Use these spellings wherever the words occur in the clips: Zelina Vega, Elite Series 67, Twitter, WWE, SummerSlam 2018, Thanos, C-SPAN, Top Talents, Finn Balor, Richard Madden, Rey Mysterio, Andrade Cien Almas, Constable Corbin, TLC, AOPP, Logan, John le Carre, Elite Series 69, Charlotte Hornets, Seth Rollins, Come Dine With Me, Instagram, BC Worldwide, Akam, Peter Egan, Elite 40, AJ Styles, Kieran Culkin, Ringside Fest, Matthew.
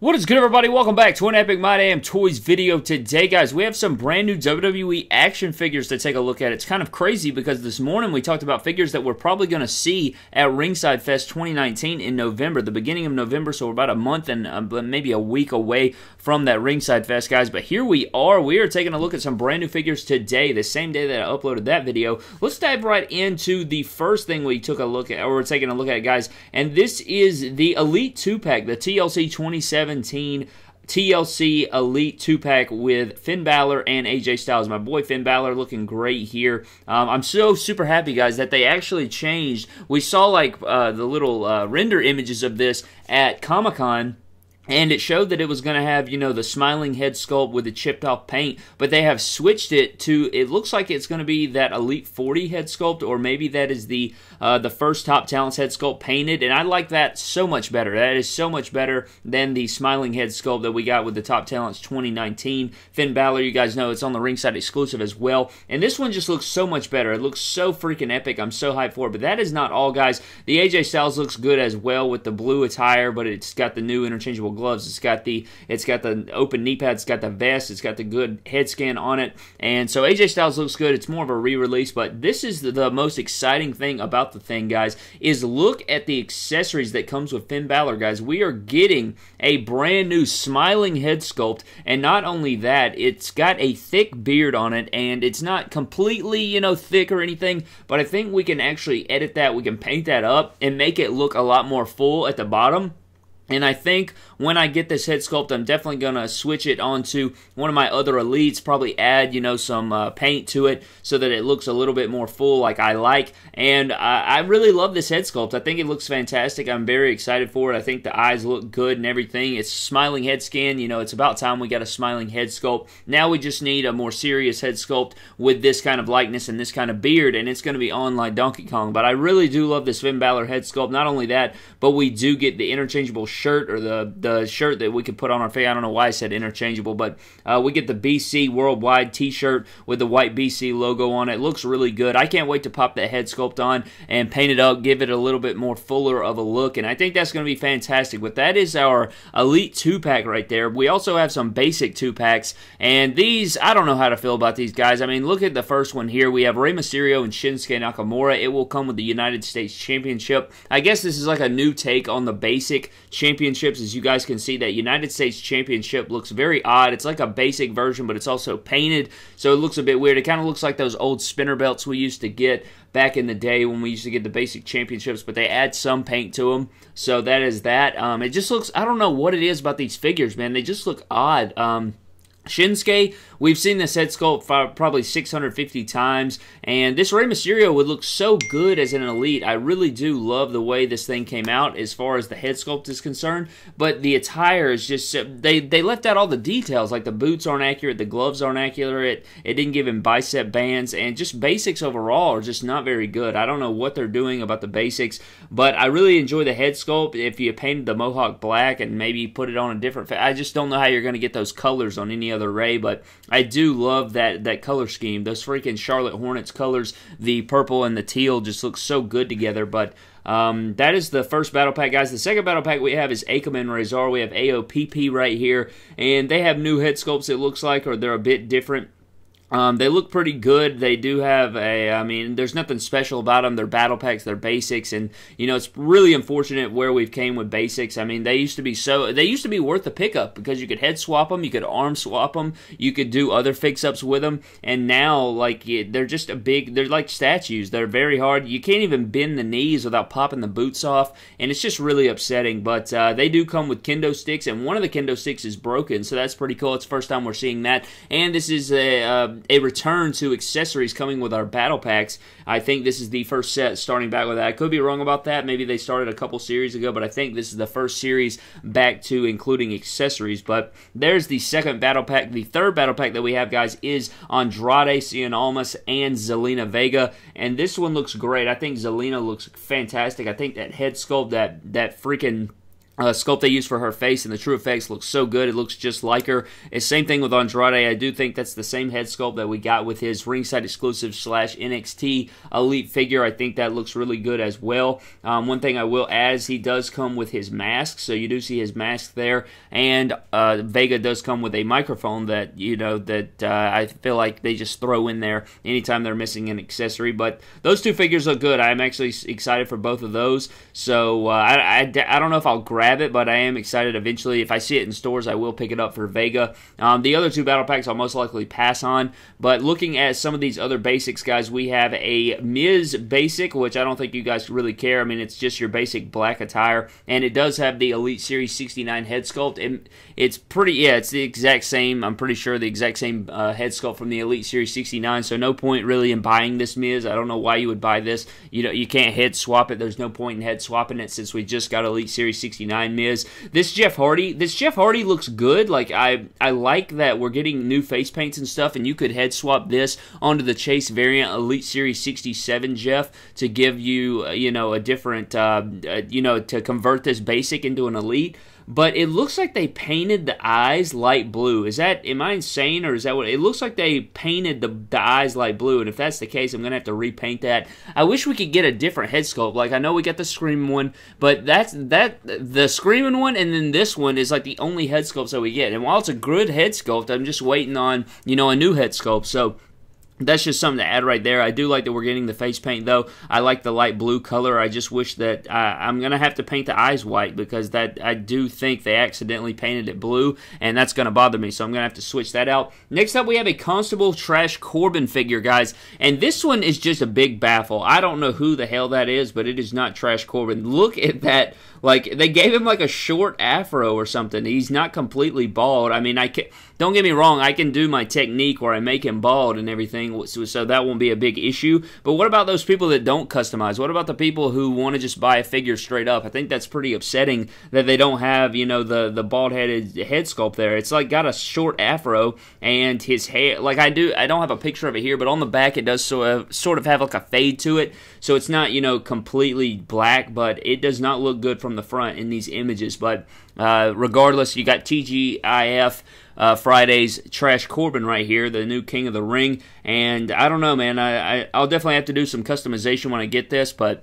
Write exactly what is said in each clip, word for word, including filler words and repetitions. What is good, everybody? Welcome back to an epic My Damn Toys video. Today, guys, we have some brand new W W E action figures to take a look at. It's kind of crazy because this morning we talked about figures that we're probably going to see at Ringside Fest twenty nineteen in November, the beginning of November, so we're about a month and uh, maybe a week away from that Ringside Fest, guys. But here we are. We are taking a look at some brand new figures today, the same day that I uploaded that video. Let's dive right into the first thing we took a look at, or we're taking a look at, guys, and this is the Elite two pack, the T L C twenty-seven seventeen T L C Elite two pack with Finn Balor and A J Styles. My boy Finn Balor looking great here. Um, I'm so super happy, guys, that they actually changed. We saw, like, uh, the little uh, render images of this at Comic-Con, and it showed that it was going to have, you know, the smiling head sculpt with the chipped-off paint, but they have switched it to, it looks like it's going to be that Elite forty head sculpt, or maybe that is the uh, the first Top Talents head sculpt painted, and I like that so much better. That is so much better than the smiling head sculpt that we got with the Top Talents twenty nineteen. Finn Balor, you guys know, it's on the Ringside exclusive as well, and this one just looks so much better. It looks so freaking epic. I'm so hyped for it, but that is not all, guys. The A J Styles looks good as well with the blue attire, but it's got the new interchangeable gloves. It's got the it's got the open knee pads. It's got the vest. It's got the good head scan on it. And so A J Styles looks good. It's more of a re-release, but this is the, the most exciting thing about the thing, guys, is look at the accessories that comes with Finn Balor, guys. We are getting a brand new smiling head sculpt, and not only that, it's got a thick beard on it, and it's not completely, you know, thick or anything, but I think we can actually edit that. We can paint that up and make it look a lot more full at the bottom. And I think when I get this head sculpt, I'm definitely going to switch it onto one of my other Elites, probably add, you know, some uh, paint to it so that it looks a little bit more full like I like. And I, I really love this head sculpt. I think it looks fantastic. I'm very excited for it. I think the eyes look good and everything. It's smiling head scan. You know, it's about time we got a smiling head sculpt. Now we just need a more serious head sculpt with this kind of likeness and this kind of beard, and it's going to be on like Donkey Kong. But I really do love this Finn Balor head sculpt. Not only that, but we do get the interchangeable shirt, or the, the shirt that we could put on our face. I don't know why I said interchangeable, but uh, we get the B C Worldwide t-shirt with the white B C logo on it. It looks really good. I can't wait to pop that head sculpt on and paint it up, give it a little bit more fuller of a look, and I think that's going to be fantastic. But that is our Elite two pack right there. We also have some basic two packs, and these, I don't know how to feel about these, guys. I mean, look at the first one here. We have Rey Mysterio and Shinsuke Nakamura. It will come with the United States Championship. I guess this is like a new take on the basic championship Championships, as you guys can see, that United States Championship looks very odd. It's like a basic version, but it's also painted, so it looks a bit weird. It kind of looks like those old spinner belts we used to get back in the day when we used to get the basic championships, but they add some paint to them, so that is that. Um, it just looks, I don't know what it is about these figures, man. They just look odd. Um, Shinsuke, we've seen this head sculpt probably six hundred fifty times, and this Rey Mysterio would look so good as an Elite. I really do love the way this thing came out as far as the head sculpt is concerned, but the attire is just, they, they left out all the details, like the boots aren't accurate, the gloves aren't accurate, it didn't give him bicep bands, and just basics overall are just not very good. I don't know what they're doing about the basics, but I really enjoy the head sculpt. If you painted the mohawk black and maybe put it on a different, I just don't know how you're going to get those colors on any other Rey, but I do love that that color scheme. Those freaking Charlotte Hornets colors, the purple and the teal, just look so good together. But Um, that is the first battle pack, guys. The second battle pack we have is Akam and Rezar. We have A O P P right here, and they have new head sculpts, it looks like, or they're a bit different. Um, they look pretty good. They do have a, I mean, there's nothing special about them. They're battle packs, they're basics, and, you know, it's really unfortunate where we've came with basics. I mean, they used to be so, they used to be worth the pickup because you could head swap them, you could arm swap them, you could do other fix-ups with them, and now, like, they're just a big, they're like statues. They're very hard. You can't even bend the knees without popping the boots off, and it's just really upsetting, but uh, they do come with kendo sticks, and one of the kendo sticks is broken, so that's pretty cool. It's the first time we're seeing that, and this is a, uh, a return to accessories coming with our battle packs. I think this is the first set starting back with that. I could be wrong about that. Maybe they started a couple series ago, but I think this is the first series back to including accessories. But there's the second battle pack. The third battle pack that we have, guys, is Andrade Cien Almas and Zelina Vega, and this one looks great. I think Zelina looks fantastic. I think that head sculpt, that, that freaking Uh, sculpt they use for her face, and the true effects looks so good. It looks just like her. It's same thing with Andrade. I do think that's the same head sculpt that we got with his ringside exclusive slash N X T elite figure. I think that looks really good as well. Um, one thing I will add is he does come with his mask, so you do see his mask there, and uh, Vega does come with a microphone that, you know, that uh, I feel like they just throw in there anytime they're missing an accessory. But those two figures look good. I'm actually excited for both of those, so uh, I, I, I don't know if I'll grab it, but I am excited eventually. If I see it in stores, I will pick it up for Vega. Um, the other two battle packs I'll most likely pass on, but looking at some of these other basics, guys, we have a Miz basic, which I don't think you guys really care. I mean, it's just your basic black attire, and it does have the Elite Series sixty-nine head sculpt, and it's pretty, yeah, it's the exact same, I'm pretty sure the exact same uh, head sculpt from the Elite Series sixty-nine, so no point really in buying this Miz. I don't know why you would buy this. You know, you can't head swap it. There's no point in head swapping it since we just got Elite Series sixty-nine Miz. This Jeff Hardy, this Jeff Hardy looks good. Like I, I like that we're getting new face paints and stuff, and you could head swap this onto the Chase variant Elite Series sixty-seven Jeff to give you, you know, a different, uh, you know, to convert this basic into an elite. But it looks like they painted the eyes light blue. Is that, am I insane, or is that what, it looks like they painted the, the eyes light blue, and if that's the case, I'm going to have to repaint that. I wish we could get a different head sculpt. Like, I know we got the Scream one, but that's, that, the Screaming one, and then this one is like the only head sculpt that we get. And while it's a good head sculpt, I'm just waiting on, you know, a new head sculpt, so that's just something to add right there. I do like that we're getting the face paint, though. I like the light blue color. I just wish that uh, I'm going to have to paint the eyes white, because that I do think they accidentally painted it blue, and that's going to bother me, so I'm going to have to switch that out. Next up, we have a Constable Trash Corbin figure, guys, and this one is just a big baffle. I don't know who the hell that is, but it is not Trash Corbin. Look at that. Like, they gave him, like, a short afro or something. He's not completely bald. I mean, I can, don't get me wrong. I can do my technique where I make him bald and everything, so, so that won't be a big issue. But what about those people that don't customize? What about the people who want to just buy a figure straight up? I think that's pretty upsetting that they don't have, you know, the, the bald-headed head sculpt there. It's, like, got a short afro and his hair. Like, I do, I don't have a picture of it here, but on the back it does sort of, sort of have, like, a fade to it. So it's not, you know, completely black, but it does not look good from the front in these images. But uh, regardless, you got T G I F uh, Friday's Trash Corbin right here, the new King of the Ring, and I don't know, man, I, I, I'll definitely have to do some customization when I get this, but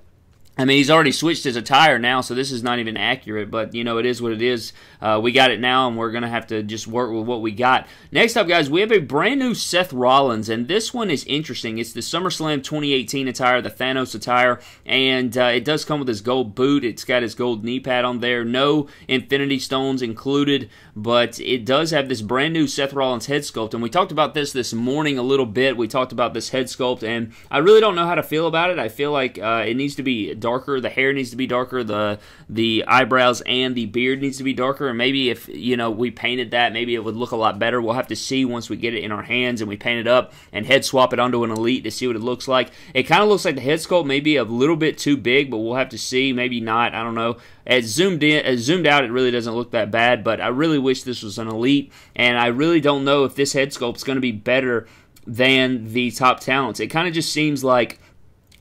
I mean, he's already switched his attire now, so this is not even accurate, but, you know, it is what it is. Uh, we got it now, and we're going to have to just work with what we got. Next up, guys, we have a brand new Seth Rollins, and this one is interesting. It's the SummerSlam twenty eighteen attire, the Thanos attire, and uh, it does come with his gold boot. It's got his gold knee pad on there. No Infinity Stones included, but it does have this brand new Seth Rollins head sculpt, and we talked about this this morning a little bit. We talked about this head sculpt, and I really don't know how to feel about it. I feel like uh, it needs to be done darker. The hair needs to be darker, the the eyebrows and the beard needs to be darker, and maybe if, you know, we painted that, maybe it would look a lot better. We'll have to see once we get it in our hands and we paint it up and head swap it onto an elite to see what it looks like. It kind of looks like the head sculpt maybe a little bit too big, but we'll have to see. Maybe not, I don't know. As zoomed in, as zoomed out, it really doesn't look that bad, but I really wish this was an elite, and I really don't know if this head sculpt's going to be better than the Top Talents. It kind of just seems like,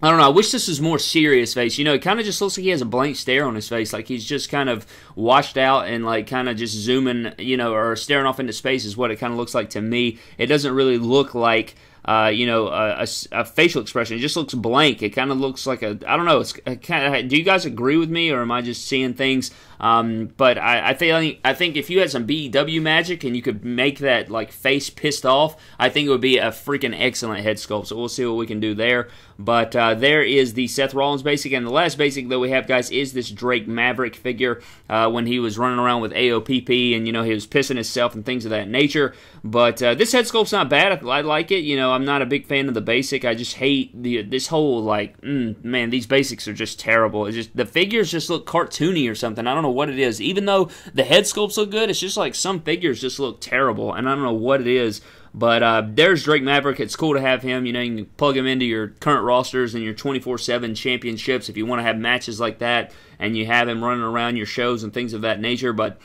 I don't know, I wish this was more serious face. You know, it kind of just looks like he has a blank stare on his face, like he's just kind of washed out and like kind of just zooming, you know, or staring off into space is what it kind of looks like to me. It doesn't really look like, uh, you know, a, a, a facial expression. It just looks blank. It kind of looks like a, I don't know, it's kind of, do you guys agree with me, or am I just seeing things? Um, but I, I, think, I think if you had some B E W magic and you could make that, like, face pissed off, I think it would be a freaking excellent head sculpt, so we'll see what we can do there. But uh, there is the Seth Rollins basic, and the last basic that we have, guys, is this Drake Maverick figure uh, when he was running around with A O P P and, you know, he was pissing himself and things of that nature. But uh, this head sculpt's not bad. I, I like it. You know, I'm not a big fan of the basic. I just hate the this whole, like, mm, man, these basics are just terrible. It's just, the figures just look cartoony or something. I don't know what it is. Even though the head sculpts look good, it's just like some figures just look terrible, and I don't know what it is. But uh, there's Drake Maverick. It's cool to have him. You know, you can plug him into your current rosters and your twenty-four seven championships if you want to have matches like that, and you have him running around your shows and things of that nature. But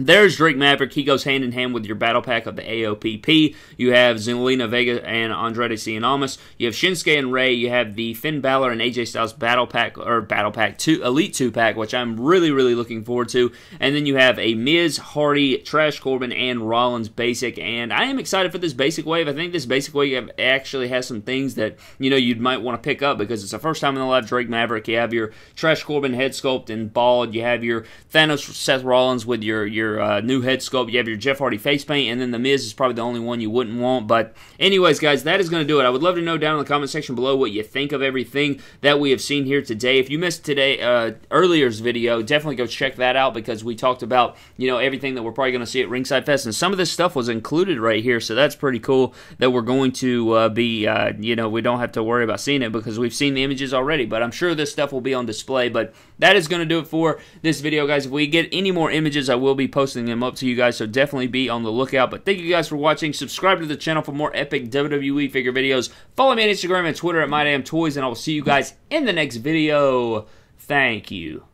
There's Drake Maverick. He goes hand in hand with your battle pack of the A O P P. You have Zelina Vega and Andrade Cien Almas. You have Shinsuke and Rey. You have the Finn Balor and A J Styles battle pack, or battle pack two, Elite two pack, which I'm really, really looking forward to. And then you have a Miz, Hardy, Trash Corbin, and Rollins basic. And I am excited for this basic wave. I think this basic wave actually has some things that, you know, you might want to pick up because it's the first time in the live Drake Maverick. You have your Trash Corbin head sculpt and bald. You have your Thanos, Seth Rollins with your, your Uh, new head sculpt. You have your Jeff Hardy face paint, and then the Miz is probably the only one you wouldn't want. But anyways, guys, that is going to do it. I would love to know down in the comment section below what you think of everything that we have seen here today. If you missed today, uh, earlier's video, definitely go check that out because we talked about, you know, everything that we're probably going to see at Ringside Fest, and some of this stuff was included right here, so that's pretty cool that we're going to uh, be, uh, you know, we don't have to worry about seeing it because we've seen the images already, but I'm sure this stuff will be on display. But that is going to do it for this video, guys. If we get any more images, I will be posting posting them up to you guys, so definitely be on the lookout. But thank you guys for watching. Subscribe to the channel for more epic W W E figure videos. Follow me on Instagram and Twitter at My Damn Toys, and I will see you guys in the next video. Thank you.